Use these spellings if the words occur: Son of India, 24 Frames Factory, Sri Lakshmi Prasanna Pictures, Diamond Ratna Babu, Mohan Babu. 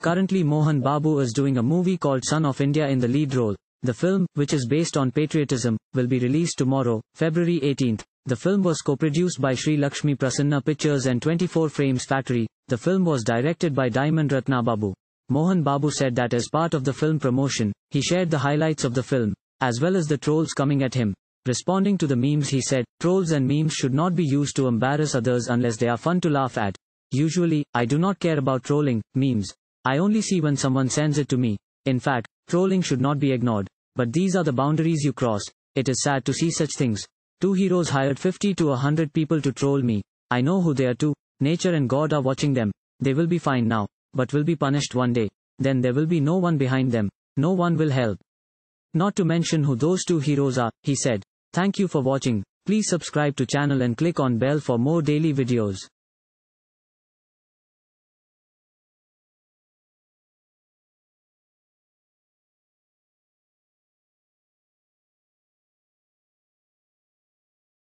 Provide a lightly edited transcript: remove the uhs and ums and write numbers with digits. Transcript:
Currently Mohan Babu is doing a movie called Son of India in the lead role. The film, which is based on patriotism, will be released tomorrow, February 18th. The film was co-produced by Sri Lakshmi Prasanna Pictures and 24 Frames Factory. The film was directed by Diamond Ratna Babu. Mohan Babu said that as part of the film promotion, he shared the highlights of the film, as well as the trolls coming at him. Responding to the memes, he said, "Trolls and memes should not be used to embarrass others unless they are fun to laugh at. Usually, I do not care about trolling, memes. I only see when someone sends it to me. In fact, trolling should not be ignored. But these are the boundaries you cross. It is sad to see such things. Two heroes hired 50 to 100 people to troll me. I know who they are too. Nature and God are watching them. They will be fine now, but will be punished one day. Then there will be no one behind them. No one will help. Not to mention who those two heroes are," he said. Thank you for watching. Please subscribe to channel and click on bell for more daily videos.